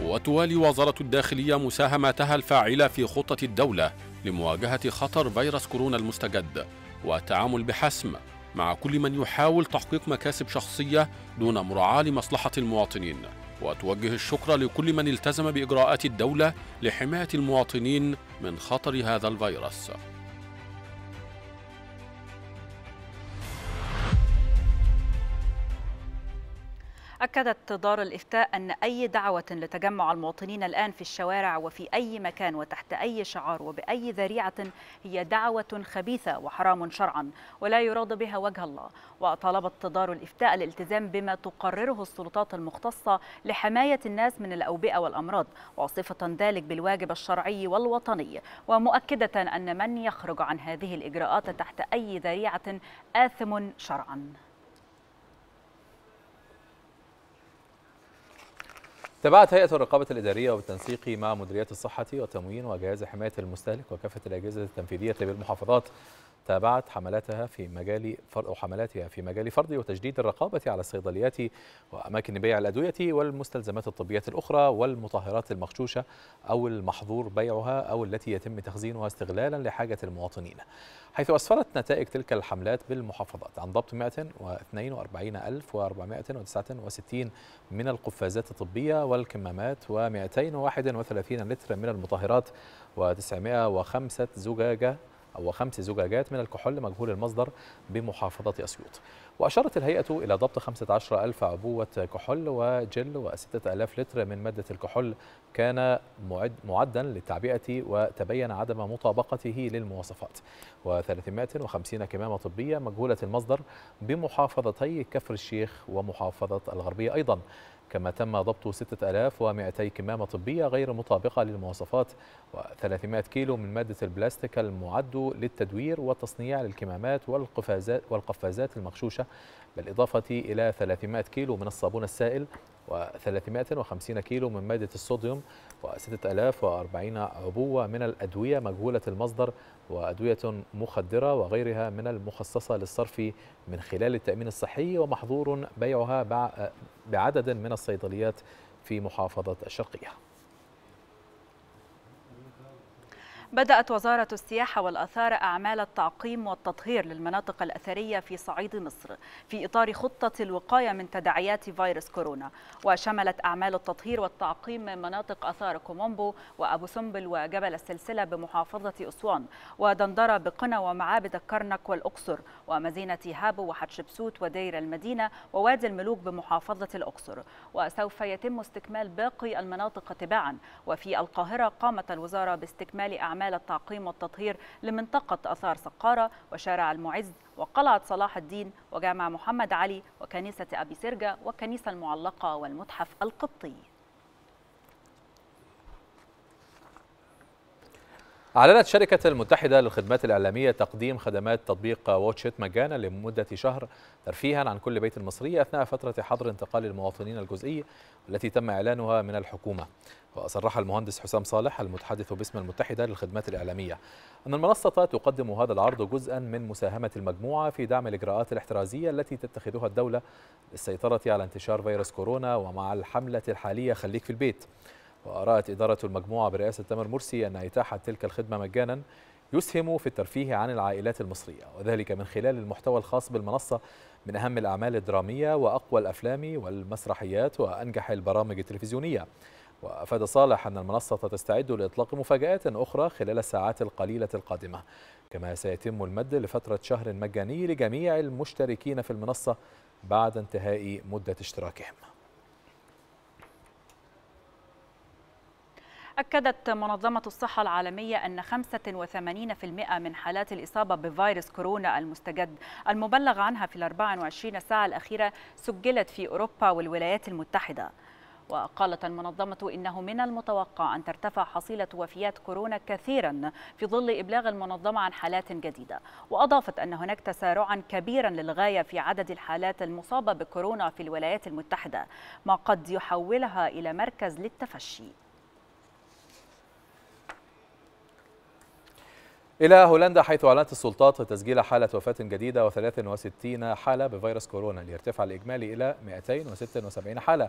وتوالي وزارة الداخلية مساهمتها الفاعلة في خطة الدولة لمواجهة خطر فيروس كورونا المستجد والتعامل بحسم مع كل من يحاول تحقيق مكاسب شخصية دون مراعاة لمصلحة المواطنين، وتوجه الشكر لكل من التزم بإجراءات الدولة لحماية المواطنين من خطر هذا الفيروس. أكدت دار الإفتاء أن أي دعوة لتجمع المواطنين الآن في الشوارع وفي أي مكان وتحت أي شعار وبأي ذريعة هي دعوة خبيثة وحرام شرعا ولا يراد بها وجه الله. وطالبت دار الإفتاء الالتزام بما تقرره السلطات المختصة لحماية الناس من الأوبئة والأمراض، واصفة ذلك بالواجب الشرعي والوطني، ومؤكدة أن من يخرج عن هذه الإجراءات تحت أي ذريعة آثم شرعا. تابعت هيئة الرقابة الإدارية والتنسيق مع مديريات الصحة والتموين وجهاز حماية المستهلك وكافة الأجهزة التنفيذية بالمحافظات، تابعت حملاتها في مجال فرض حملاتها في مجال فرض وتجديد الرقابة على الصيدليات وأماكن بيع الأدوية والمستلزمات الطبية الأخرى والمطهرات المغشوشة أو المحظور بيعها أو التي يتم تخزينها استغلالا لحاجة المواطنين، حيث أسفرت نتائج تلك الحملات بالمحافظات عن ضبط مئة واثنين وأربعين ألف وأربعمئة وتسعة وستين من القفازات الطبية والكمامات ومئتين وواحد وثلاثين لتر من المطهرات وتسعمئة وخمسة زجاجة وخمس زجاجات من الكحول مجهول المصدر بمحافظة أسيوط. وأشارت الهيئة إلى ضبط خمسة عشر ألف عبوة كحول وجل وستة آلاف لتر من مادة الكحول كان معدا للتعبئة وتبين عدم مطابقته للمواصفات، وثلاثمائة وخمسين كمامة طبية مجهولة المصدر بمحافظتي كفر الشيخ ومحافظة الغربية أيضا، كما تم ضبط ستة آلاف ومئتين كمامة طبية غير مطابقة للمواصفات وثلاثمائة كيلو من مادة البلاستيك المعد للتدوير والتصنيع للكمامات والقفازات المغشوشة، بالإضافة إلى ثلاثمائة كيلو من الصابون السائل وثلاثمائة وخمسين كيلو من مادة الصوديوم وستة آلاف وأربعين عبوة من الأدوية مجهولة المصدر وأدوية مخدرة وغيرها من المخصصة للصرف من خلال التأمين الصحي، ومحظور بيعها بعدد من الصيدليات في محافظة الشرقية. بدأت وزارة السياحة والآثار أعمال التعقيم والتطهير للمناطق الأثرية في صعيد مصر في إطار خطة الوقاية من تداعيات فيروس كورونا، وشملت أعمال التطهير والتعقيم مناطق آثار كومومبو وأبو سمبل وجبل السلسلة بمحافظة أسوان، ودندرة بقنا ومعابد الكرنك والأقصر، ومدينة هابو وحتشبسوت ودير المدينة ووادي الملوك بمحافظة الأقصر، وسوف يتم استكمال باقي المناطق تباعا. وفي القاهرة قامت الوزارة باستكمال أعمال التعقيم والتطهير لمنطقة آثار سقارة وشارع المعز وقلعة صلاح الدين وجامع محمد علي وكنيسة أبي سرجة والكنيسة المعلقة والمتحف القبطي. أعلنت شركة المتحدة للخدمات الإعلامية تقديم خدمات تطبيق واتشت مجانا لمدة شهر ترفيها عن كل بيت مصري أثناء فترة حظر انتقال المواطنين الجزئي التي تم إعلانها من الحكومة. وأصرح المهندس حسام صالح المتحدث باسم المتحدة للخدمات الإعلامية أن المنصة تقدم هذا العرض جزءا من مساهمة المجموعة في دعم الإجراءات الاحترازية التي تتخذها الدولة للسيطرة على انتشار فيروس كورونا ومع الحملة الحالية خليك في البيت. وأرأت إدارة المجموعة برئاسة تامر مرسي أن إتاحة تلك الخدمة مجانا يسهم في الترفيه عن العائلات المصرية، وذلك من خلال المحتوى الخاص بالمنصة من أهم الأعمال الدرامية وأقوى الأفلام والمسرحيات وأنجح البرامج التلفزيونية. وأفاد صالح أن المنصة تستعد لإطلاق مفاجآت أخرى خلال الساعات القليلة القادمة، كما سيتم المد لفترة شهر مجاني لجميع المشتركين في المنصة بعد انتهاء مدة اشتراكهم. أكدت منظمة الصحة العالمية أن خمسة وثمانين بالمئة من حالات الإصابة بفيروس كورونا المستجد المبلغ عنها في الأربع وعشرين ساعة الأخيرة سجلت في أوروبا والولايات المتحدة. وقالت المنظمة إنه من المتوقع أن ترتفع حصيلة وفيات كورونا كثيرا في ظل إبلاغ المنظمة عن حالات جديدة، وأضافت أن هناك تسارعا كبيرا للغاية في عدد الحالات المصابة بكورونا في الولايات المتحدة، ما قد يحولها إلى مركز للتفشي. إلى هولندا، حيث أعلنت السلطات تسجيل حالة وفاة جديدة وثلاث وستين حالة بفيروس كورونا ليرتفع الإجمالي إلى مئتين وستة وسبعين حالة.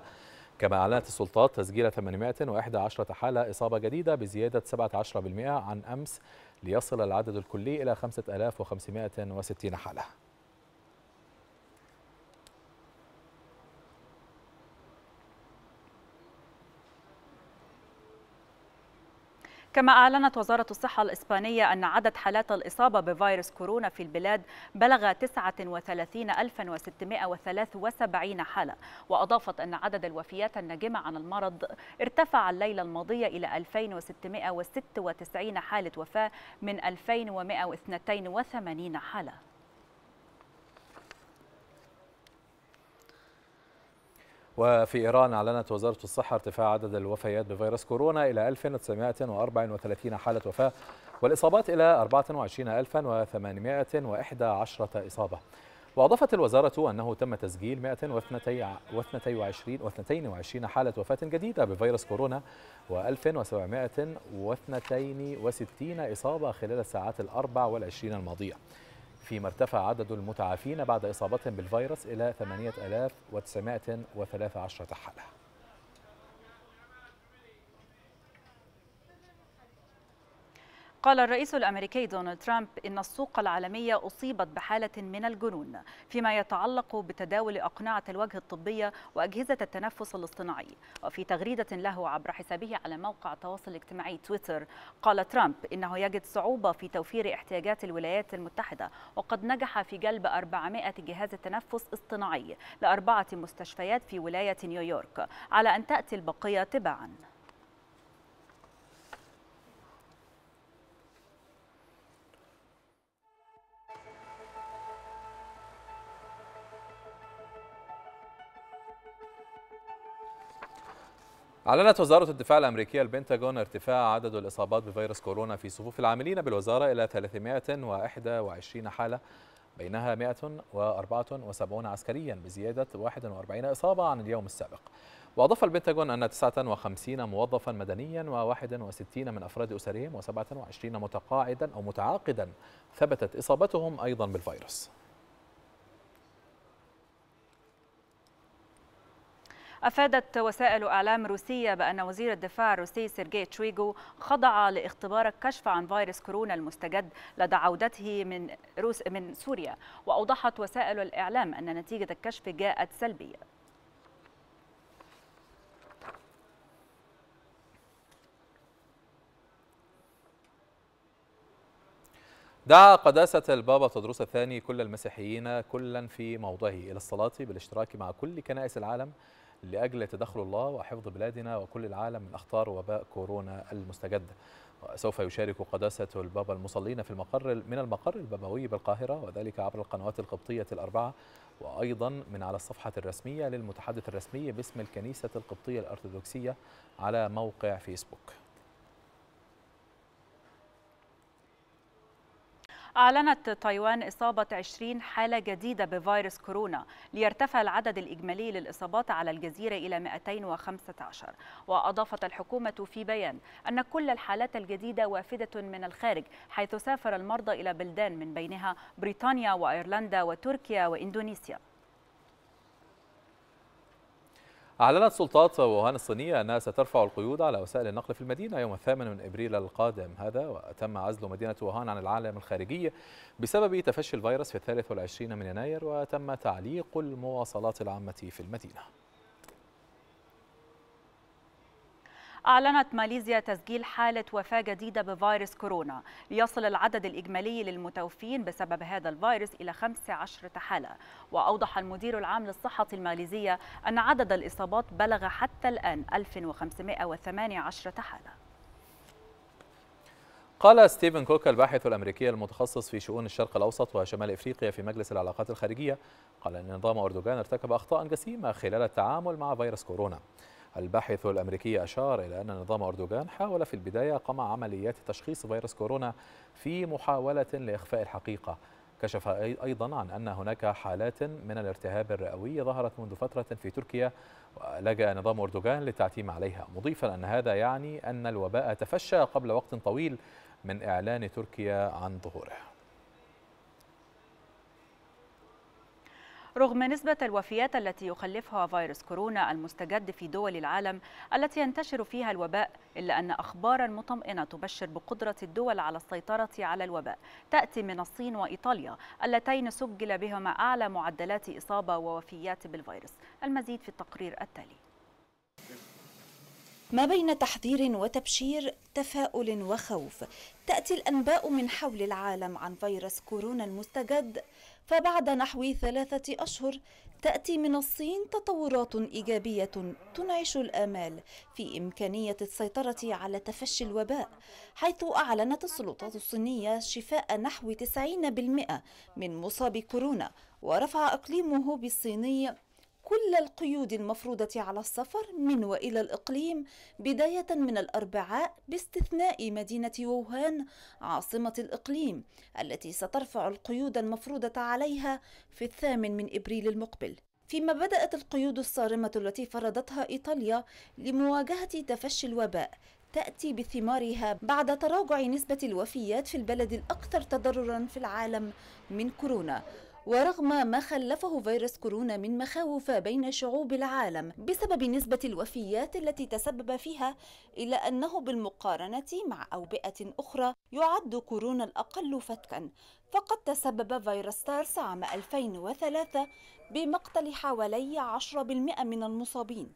كما أعلنت السلطات تسجيل ثمانمائة وإحدى عشرة حالة إصابة جديدة بزيادة سبعة عشر بالمئة عن أمس ليصل العدد الكلي إلى خمسة آلاف وخمسمائة وستين حالة. كما أعلنت وزارة الصحة الإسبانية أن عدد حالات الإصابة بفيروس كورونا في البلاد بلغ تسعة وثلاثين ألفا وستمائة وثلاثة وسبعين حالة، وأضافت أن عدد الوفيات الناجمة عن المرض ارتفع الليلة الماضية إلى ألفين وستمائة وستة وتسعين حالة وفاة من ألفين ومئة واثنين وثمانين حالة. وفي إيران أعلنت وزارة الصحة ارتفاع عدد الوفيات بفيروس كورونا إلى ألف وتسعمائة وأربعة وثلاثين حالة وفاة والإصابات إلى أربعة وعشرين ألفا وثمانمائة وإحدى عشرة إصابة. وأضافت الوزارة أنه تم تسجيل مئة واثنين وعشرين حالة وفاة جديدة بفيروس كورونا وألف وسبعمائة واثنين وستين إصابة خلال الساعات الأربع والعشرين الماضية، فيما ارتفع عدد المتعافين بعد إصابتهم بالفيروس إلى ثمانية آلاف وتسعمائة وثلاثة عشر حالة. قال الرئيس الأمريكي دونالد ترامب إن السوق العالمية أصيبت بحالة من الجنون فيما يتعلق بتداول أقنعة الوجه الطبية وأجهزة التنفس الاصطناعي. وفي تغريدة له عبر حسابه على موقع التواصل الاجتماعي تويتر، قال ترامب إنه يجد صعوبة في توفير احتياجات الولايات المتحدة، وقد نجح في جلب أربعمائة جهاز تنفس اصطناعي لأربعة مستشفيات في ولاية نيويورك، على أن تأتي البقية تباعاً. أعلنت وزارة الدفاع الأمريكية البنتاغون ارتفاع عدد الإصابات بفيروس كورونا في صفوف العاملين بالوزارة إلى ثلاثمائة وإحدى وعشرين حالة، بينها مائة وأربعة وسبعين عسكريا، بزيادة واحد وأربعين إصابة عن اليوم السابق. وأضاف البنتاغون أن تسعة وخمسين موظفا مدنيا وواحد وستين من أفراد أسرهم وسبعة وعشرين متقاعدا أو متعاقدا ثبتت إصابتهم أيضا بالفيروس. أفادت وسائل أعلام روسية بأن وزير الدفاع الروسي سيرجي تشويغو خضع لاختبار الكشف عن فيروس كورونا المستجد لدى عودته من روس من سوريا، وأوضحت وسائل الإعلام أن نتيجة الكشف جاءت سلبية. دعا قداسة البابا تيدروس الثاني كل المسيحيين كلا في موضعه إلى الصلاة بالاشتراك مع كل كنائس العالم لأجل تدخل الله وحفظ بلادنا وكل العالم من أخطار وباء كورونا المستجد. وسوف يشارك قداسة البابا المصلين في المقر من المقر البابوي بالقاهرة، وذلك عبر القنوات القبطية الأربعة، وأيضا من على الصفحة الرسمية للمتحدث الرسمي باسم الكنيسة القبطية الأرثوذكسية على موقع فيسبوك. أعلنت تايوان إصابة عشرين حالة جديدة بفيروس كورونا ليرتفع العدد الإجمالي للإصابات على الجزيرة إلى مائتين وخمسة عشر. وأضافت الحكومة في بيان أن كل الحالات الجديدة وافدة من الخارج، حيث سافر المرضى إلى بلدان من بينها بريطانيا وأيرلندا وتركيا وإندونيسيا. أعلنت سلطات ووهان الصينية أنها سترفع القيود على وسائل النقل في المدينة يوم الثامن من إبريل القادم هذا، وتم عزل مدينة ووهان عن العالم الخارجي بسبب تفشي الفيروس في الثالث والعشرين من يناير، وتم تعليق المواصلات العامة في المدينة. أعلنت ماليزيا تسجيل حالة وفاة جديدة بفيروس كورونا، ليصل العدد الإجمالي للمتوفين بسبب هذا الفيروس إلى خمس عشرة حالة. وأوضح المدير العام للصحة الماليزية أن عدد الإصابات بلغ حتى الآن ألف وخمسمائة وثمانية عشر حالة. قال ستيفن كوك الباحث الأمريكي المتخصص في شؤون الشرق الأوسط وشمال إفريقيا في مجلس العلاقات الخارجية، قال أن نظام أردوغان ارتكب أخطاء جسيمة خلال التعامل مع فيروس كورونا. الباحث الأمريكي أشار إلى أن نظام أردوغان حاول في البداية قمع عمليات تشخيص فيروس كورونا في محاولة لإخفاء الحقيقة. كشف أيضا عن أن هناك حالات من الارتهاب الرئوي ظهرت منذ فترة في تركيا، ولجأ نظام أردوغان للتعتيم عليها، مضيفا أن هذا يعني أن الوباء تفشى قبل وقت طويل من إعلان تركيا عن ظهوره. رغم نسبة الوفيات التي يخلفها فيروس كورونا المستجد في دول العالم التي ينتشر فيها الوباء، إلا أن أخبارا مطمئنة تبشر بقدرة الدول على السيطرة على الوباء تأتي من الصين وإيطاليا، اللتين سجل بهما أعلى معدلات إصابة ووفيات بالفيروس. المزيد في التقرير التالي. ما بين تحذير وتبشير، تفاؤل وخوف، تأتي الأنباء من حول العالم عن فيروس كورونا المستجد. فبعد نحو ثلاثة أشهر تأتي من الصين تطورات إيجابية تنعش الآمال في إمكانية السيطرة على تفشي الوباء، حيث أعلنت السلطات الصينية شفاء نحو تسعين بالمئة من مصابي كورونا، ورفع إقليمه بالصيني كل القيود المفروضة على السفر من وإلى الإقليم بداية من الأربعاء، باستثناء مدينة ووهان عاصمة الإقليم التي سترفع القيود المفروضة عليها في الثامن من إبريل المقبل. فيما بدأت القيود الصارمة التي فرضتها إيطاليا لمواجهة تفشي الوباء تأتي بثمارها بعد تراجع نسبة الوفيات في البلد الأكثر تضرراً في العالم من كورونا، ورغم ما خلفه فيروس كورونا من مخاوف بين شعوب العالم بسبب نسبة الوفيات التي تسبب فيها، إلا أنه بالمقارنة مع أوبئة أخرى يعد كورونا الأقل فتكا، فقد تسبب فيروس سارس عام ألفين وثلاثة بمقتل حوالي عشرة بالمئة من المصابين،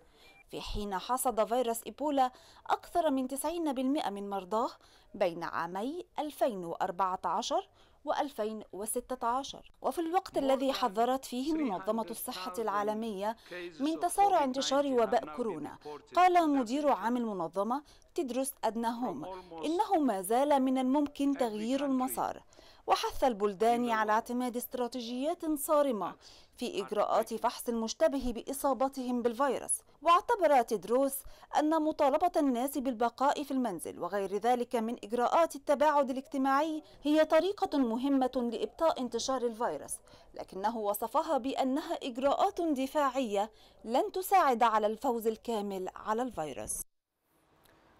في حين حصد فيروس إيبولا أكثر من تسعين بالمئة من مرضاه بين عامي ألفين وأربعة عشر وألفين وستة عشر. وفي الوقت الذي حذرت فيه منظمة الصحة العالمية من تسارع انتشار وباء كورونا، قال مدير عام المنظمة تيدروس أدناهوم إنه ما زال من الممكن تغيير المسار، وحث البلدان على اعتماد استراتيجيات صارمة في إجراءات فحص المشتبه بإصابتهم بالفيروس. واعتبر تيدروس أن مطالبة الناس بالبقاء في المنزل وغير ذلك من إجراءات التباعد الاجتماعي هي طريقة مهمة لإبطاء انتشار الفيروس، لكنه وصفها بأنها إجراءات دفاعية لن تساعد على الفوز الكامل على الفيروس.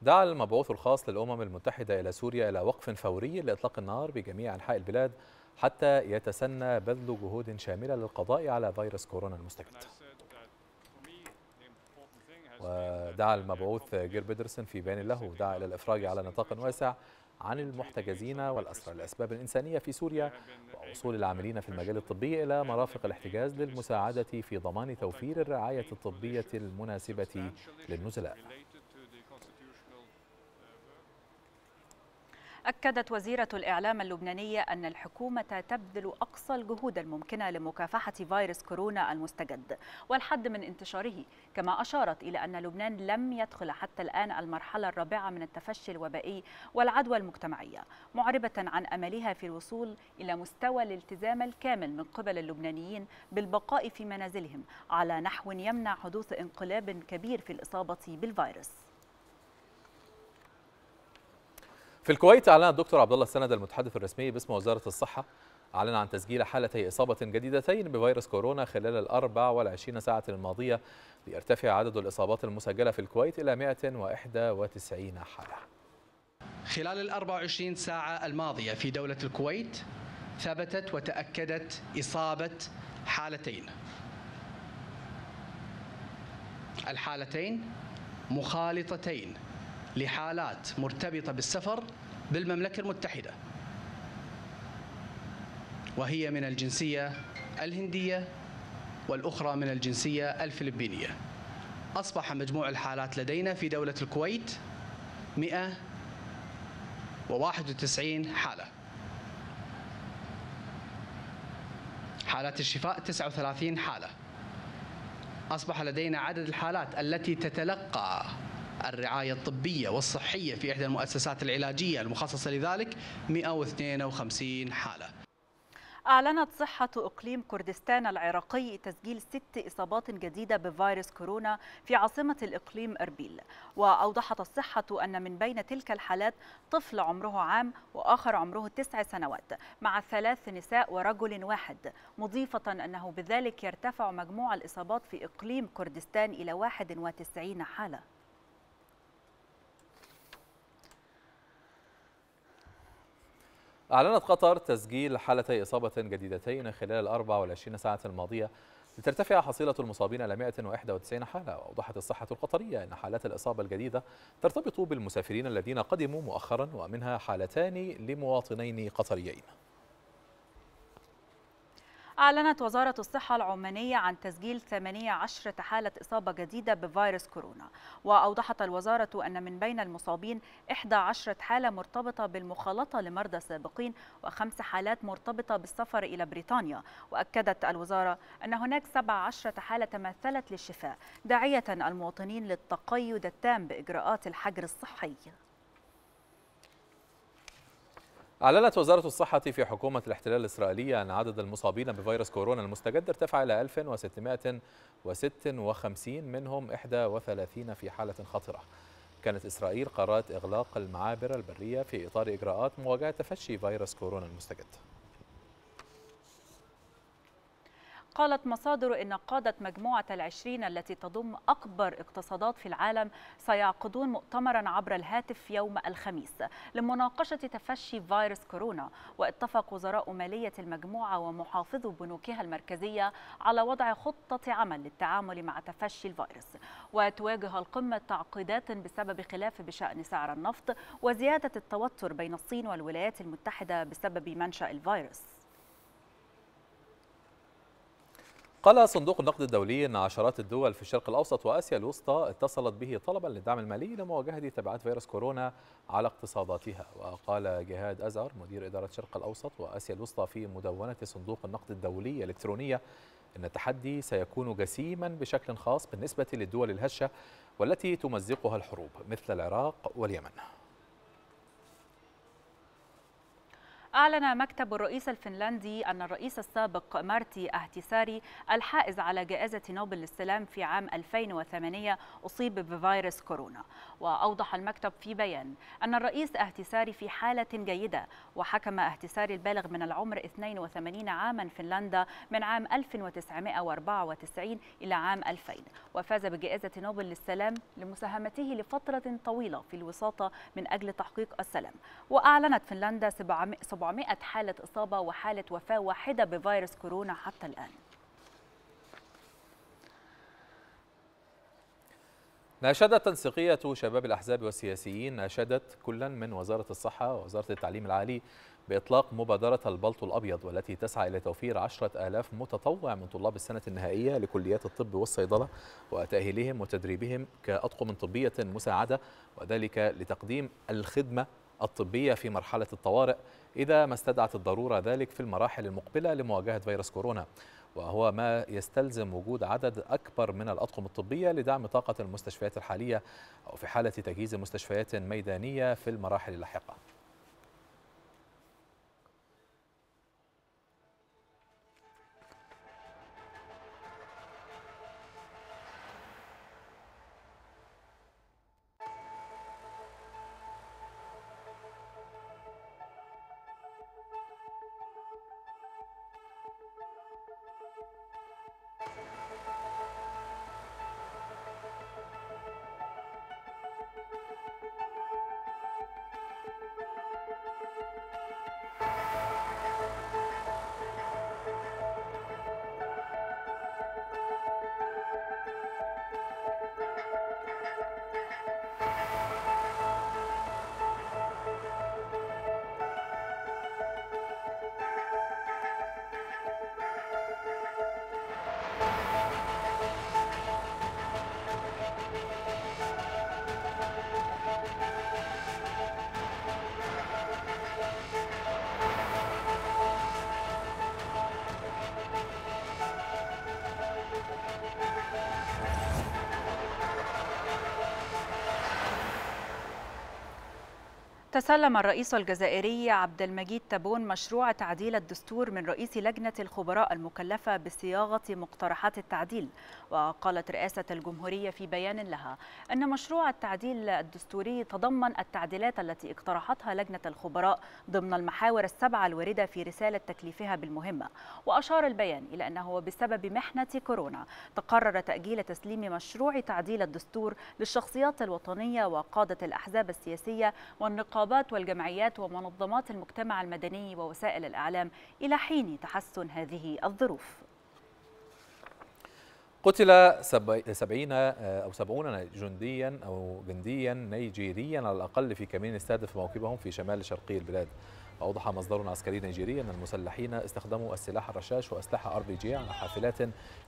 دعا المبعوث الخاص للأمم المتحدة إلى سوريا إلى وقف فوري لإطلاق النار بجميع أنحاء البلاد حتى يتسنى بذل جهود شاملة للقضاء على فيروس كورونا المستجد. ودعا المبعوث جير بيدرسون في بيان له دعا إلى الإفراج على نطاق واسع عن المحتجزين والأسرى لأسباب إنسانية في سوريا، ووصول العاملين في المجال الطبي إلى مرافق الاحتجاز للمساعدة في ضمان توفير الرعاية الطبية المناسبة للنزلاء. أكدت وزيرة الإعلام اللبنانية أن الحكومة تبذل أقصى الجهود الممكنة لمكافحة فيروس كورونا المستجد والحد من انتشاره، كما أشارت إلى أن لبنان لم يدخل حتى الآن المرحلة الرابعة من التفشي الوبائي والعدوى المجتمعية، معربة عن أملها في الوصول إلى مستوى الالتزام الكامل من قبل اللبنانيين بالبقاء في منازلهم على نحو يمنع حدوث انقلاب كبير في الإصابة بالفيروس. في الكويت أعلن الدكتور عبد الله السند المتحدث الرسمي باسم وزارة الصحة أعلن عن تسجيل حالتي إصابة جديدتين بفيروس كورونا خلال الأربع والعشرين ساعة الماضية، ليرتفع عدد الإصابات المسجلة في الكويت إلى مئة وواحد وتسعين حالة. خلال الأربع وعشرين ساعة الماضية في دولة الكويت ثبتت وتأكدت إصابة حالتين. الحالتين مخالطتين لحالات مرتبطة بالسفر بالمملكة المتحدة، وهي من الجنسية الهندية والأخرى من الجنسية الفلبينية. أصبح مجموع الحالات لدينا في دولة الكويت مئة وواحد وتسعين حالة. حالات الشفاء تسعة وثلاثين حالة. أصبح لدينا عدد الحالات التي تتلقى الرعاية الطبية والصحية في إحدى المؤسسات العلاجية المخصصة لذلك مئة واثنين وخمسين حالة. أعلنت صحة إقليم كردستان العراقي تسجيل ست إصابات جديدة بفيروس كورونا في عاصمة الإقليم أربيل، وأوضحت الصحة أن من بين تلك الحالات طفل عمره عام وآخر عمره تسع سنوات مع ثلاث نساء ورجل واحد، مضيفة أنه بذلك يرتفع مجموع الإصابات في إقليم كردستان إلى واحد وتسعين حالة. أعلنت قطر تسجيل حالتي إصابة جديدتين خلال الأربع والعشرين ساعة الماضية، لترتفع حصيلة المصابين إلى مئة وواحد وتسعين حالة. وأوضحت الصحة القطرية أن حالات الإصابة الجديدة ترتبط بالمسافرين الذين قدموا مؤخرا، ومنها حالتان لمواطنين قطريين. أعلنت وزارة الصحة العمانية عن تسجيل ثمانية عشر حالة إصابة جديدة بفيروس كورونا، وأوضحت الوزارة أن من بين المصابين إحدى عشرة حالة مرتبطة بالمخالطة لمرضى سابقين وخمس حالات مرتبطة بالسفر إلى بريطانيا. وأكدت الوزارة أن هناك سبع عشرة حالة تمثلت للشفاء، داعية المواطنين للتقيد التام بإجراءات الحجر الصحي. أعلنت وزارة الصحة في حكومة الاحتلال الإسرائيلية أن عدد المصابين بفيروس كورونا المستجد ارتفع إلى ألف وستمئة وستة وخمسين، منهم إحدى وثلاثين في حالة خطرة. كانت إسرائيل قررت إغلاق المعابر البرية في إطار إجراءات مواجهة تفشي فيروس كورونا المستجد. قالت مصادر أن قادة مجموعة العشرين التي تضم أكبر اقتصادات في العالم سيعقدون مؤتمرا عبر الهاتف يوم الخميس لمناقشة تفشي فيروس كورونا. واتفق وزراء مالية المجموعة ومحافظو بنوكها المركزية على وضع خطة عمل للتعامل مع تفشي الفيروس. وتواجه القمة تعقيدات بسبب خلاف بشأن سعر النفط وزيادة التوتر بين الصين والولايات المتحدة بسبب منشأ الفيروس. قال صندوق النقد الدولي أن عشرات الدول في الشرق الأوسط وآسيا الوسطى اتصلت به طلبا للدعم المالي لمواجهة تبعات فيروس كورونا على اقتصاداتها. وقال جهاد أزعر مدير إدارة الشرق الأوسط وآسيا الوسطى في مدونة صندوق النقد الدولي الإلكترونية أن التحدي سيكون جسيما بشكل خاص بالنسبة للدول الهشة والتي تمزقها الحروب مثل العراق واليمن. أعلن مكتب الرئيس الفنلندي أن الرئيس السابق مارتي أهتساري الحائز على جائزة نوبل للسلام في عام ألفين وثمانية أصيب بفيروس كورونا. وأوضح المكتب في بيان أن الرئيس أهتساري في حالة جيدة. وحكم أهتساري البالغ من العمر اثنين وثمانين عاما فنلندا من عام ألف وتسعمائة وأربعة وتسعين إلى عام ألفين، وفاز بجائزة نوبل للسلام لمساهمته لفترة طويلة في الوساطة من أجل تحقيق السلام. وأعلنت فنلندا سبعمائة حالة إصابة وحالة وفاة واحدة بفيروس كورونا حتى الآن. ناشدت تنسيقية شباب الأحزاب والسياسيين ناشدت كلا من وزارة الصحة ووزارة التعليم العالي بإطلاق مبادرة البلط الأبيض، والتي تسعى إلى توفير عشرة آلاف متطوع من طلاب السنة النهائية لكليات الطب والصيدلة وتأهيلهم وتدريبهم كأطقم طبية مساعدة، وذلك لتقديم الخدمة الطبية في مرحلة الطوارئ إذا ما استدعت الضرورة ذلك في المراحل المقبلة لمواجهة فيروس كورونا، وهو ما يستلزم وجود عدد أكبر من الأطقم الطبية لدعم طاقة المستشفيات الحالية أو في حالة تجهيز مستشفيات ميدانية في المراحل اللاحقة. تسلم الرئيس الجزائري عبد المجيد تبون مشروع تعديل الدستور من رئيس لجنة الخبراء المكلفة بصياغة مقترحات التعديل. وقالت رئاسة الجمهورية في بيان لها أن مشروع التعديل الدستوري تضمن التعديلات التي اقترحتها لجنة الخبراء ضمن المحاور السبعة الواردة في رسالة تكليفها بالمهمة. وأشار البيان إلى أنه بسبب محنة كورونا تقرر تأجيل تسليم مشروع تعديل الدستور للشخصيات الوطنية وقادة الأحزاب السياسية والنقابات والجمعيات ومنظمات المجتمع المدني ووسائل الإعلام إلى حين تحسن هذه الظروف. قتل سبعين أو سبعون جنديا أو جنديا نيجيريا على الأقل في كمين استهدف موكبهم في شمال شرقي البلاد. أوضح مصدر عسكري نيجيري أن المسلحين استخدموا السلاح الرشاش وأسلحة أر بي جي على حافلات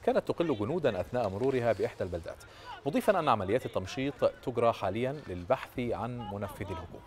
كانت تقل جنودا أثناء مرورها بإحدى البلدات، مضيفا أن عمليات التمشيط تجرى حاليا للبحث عن منفذ الهجوم.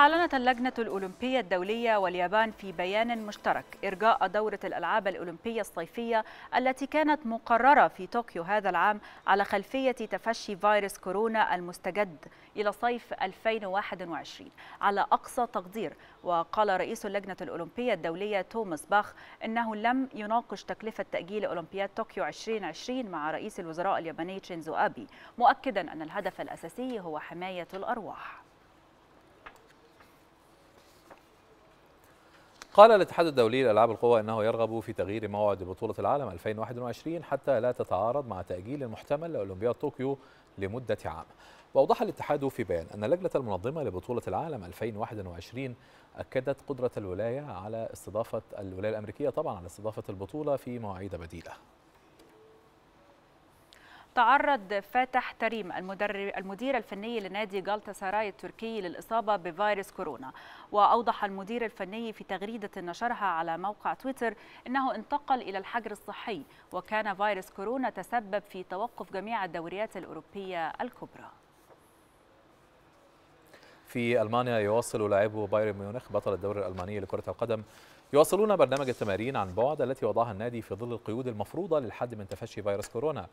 أعلنت اللجنة الأولمبية الدولية واليابان في بيان مشترك إرجاء دورة الألعاب الأولمبية الصيفية التي كانت مقررة في طوكيو هذا العام على خلفية تفشي فيروس كورونا المستجد إلى صيف ألفين وواحد وعشرين على أقصى تقدير. وقال رئيس اللجنة الأولمبية الدولية توماس باخ إنه لم يناقش تكلفة تأجيل أولمبياد طوكيو ألفين وعشرين مع رئيس الوزراء الياباني شينزو آبي، مؤكدا أن الهدف الأساسي هو حماية الأرواح. قال الاتحاد الدولي لألعاب القوى أنه يرغب في تغيير موعد بطولة العالم ألفين وواحد وعشرين حتى لا تتعارض مع تأجيل محتمل لأولمبياد طوكيو لمدة عام. وأوضح الاتحاد في بيان أن اللجنة المنظمة لبطولة العالم ألفين وواحد وعشرين أكدت قدرة الولاية على استضافة الولاية الأمريكية طبعا على استضافة البطولة في مواعيد بديلة. تعرض فاتح تريم المدير الفني لنادي غالتاساراي التركي للإصابة بفيروس كورونا. وأوضح المدير الفني في تغريدة نشرها على موقع تويتر أنه انتقل إلى الحجر الصحي، وكان فيروس كورونا تسبب في توقف جميع الدوريات الأوروبية الكبرى. في ألمانيا يواصل لاعبو بايرن ميونخ بطل الدوري الألماني لكرة القدم يواصلون برنامج التمارين عن بعد التي وضعها النادي في ظل القيود المفروضة للحد من تفشي فيروس كورونا.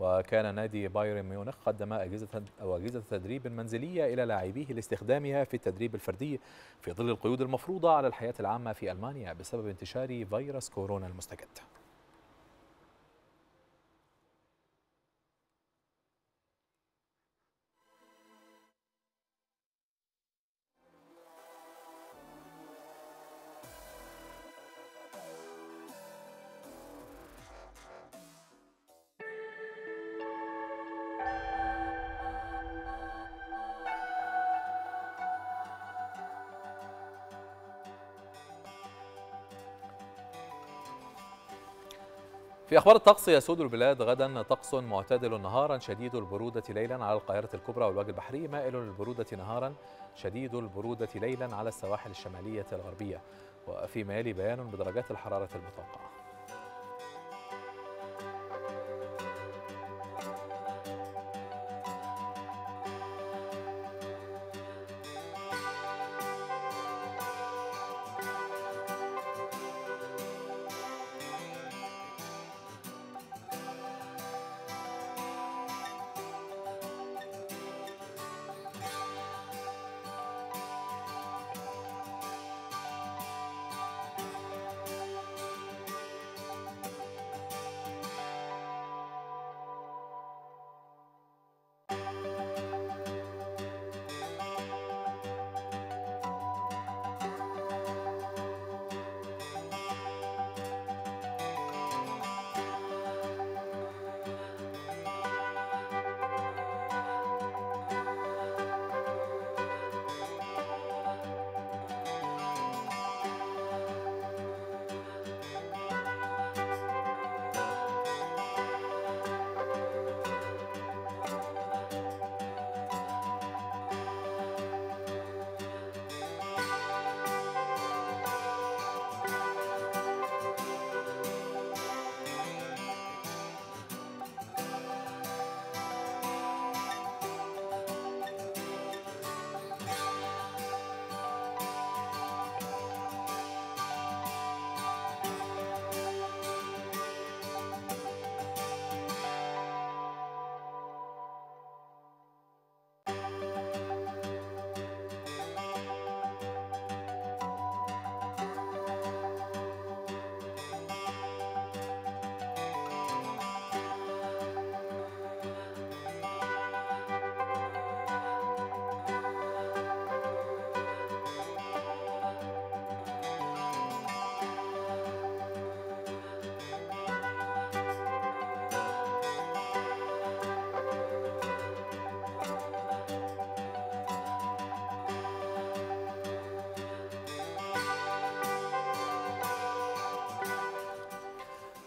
وكان نادي بايرن ميونخ قدم أجهزة أو أجهزة تدريب منزلية إلى لاعبيه لاستخدامها في التدريب الفردي في ظل القيود المفروضة على الحياة العامة في ألمانيا بسبب انتشار فيروس كورونا المستجد. في أخبار الطقس، يسود البلاد غدا طقس معتدل نهارا شديد البرودة ليلا على القاهرة الكبرى والوجه البحري، مائل للبرودة نهارا شديد البرودة ليلا على السواحل الشمالية الغربية. وفيما يلي بيان بدرجات الحرارة المتوقعة.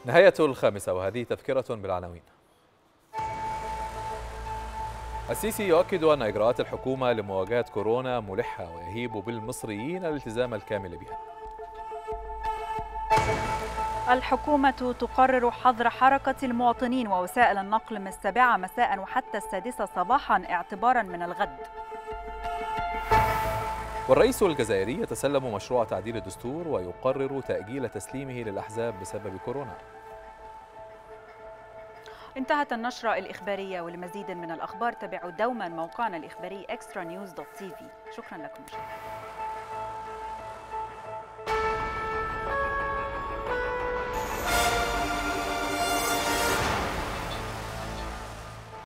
نهاية الخامسة وهذه تذكرة بالعناوين. السيسي يؤكد أن إجراءات الحكومة لمواجهة كورونا ملحة ويهيب بالمصريين الالتزام الكامل بها. الحكومة تقرر حظر حركة المواطنين ووسائل النقل من السابعة مساء وحتى السادسة صباحا اعتبارا من الغد. والرئيس الجزائري يتسلم مشروع تعديل الدستور ويقرر تأجيل تسليمه للأحزاب بسبب كورونا. انتهت النشرة الإخبارية، ولمزيد من الأخبار تابعوا دوما موقعنا الإخباري إكسترا نيوز دوت تي في. شكرا لكم.